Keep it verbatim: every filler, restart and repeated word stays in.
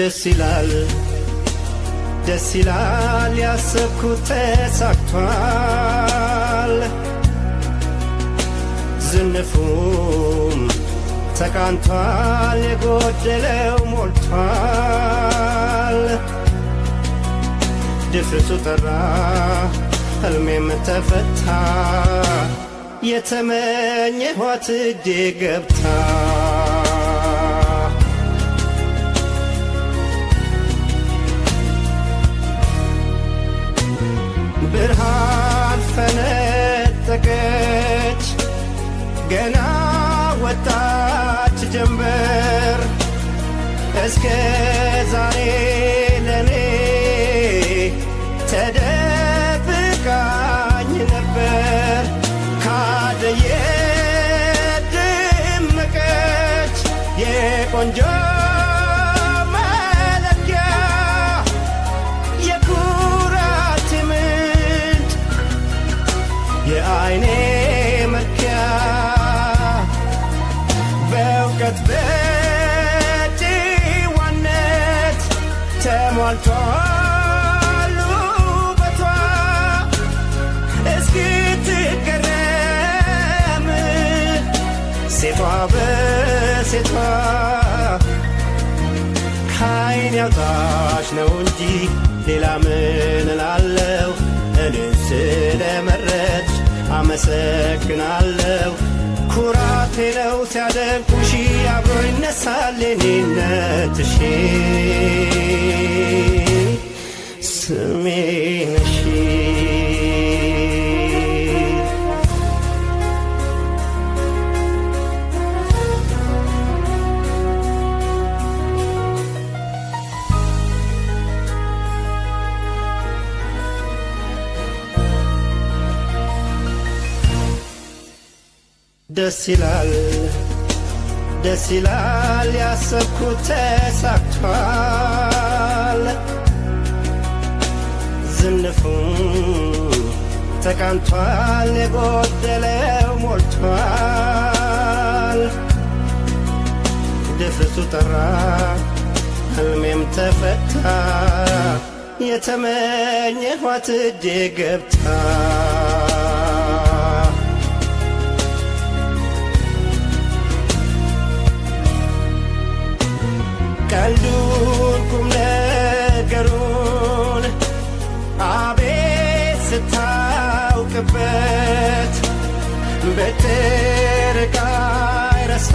ደስላል ደስላል ያሰብኩት ተሳክቷል ዝንፉም ተቃንቷል የጎደለው ሞልቷል ድፍረቱ ጠራ ህልሜም ተፈታ የተመኘኋት እጄ ገብታ ብርሃን ፈነጠቀች ገና ወጣች ጀምበር እስከ ዛሬ ለኔ ተደብቃኝ ነበር ካደየ ደመቀች የቆንጆ ካይን ያውጣሽ ነው እንጂ ሌላ ምን እላለሁ እኔን ስለመረጥሽ አመሰግናለሁ ኩራቴ ነው ሲያደንቁሽ አብሮ ይነሳል የኔነትሽ ስሜ ነሽ ደስላል ደስላል ያሰብኩት ተሳክቷል ዝንፉም ተቃንቷል የጎደለው ሞልቷል ድፍረቱ ጠራ ህልሜም ተፈታ የተመኘኋት እጄ ገብታ ቀልዱንኩም ነገሩን አቤት ስታውቅበት በትርቃ አይረሳ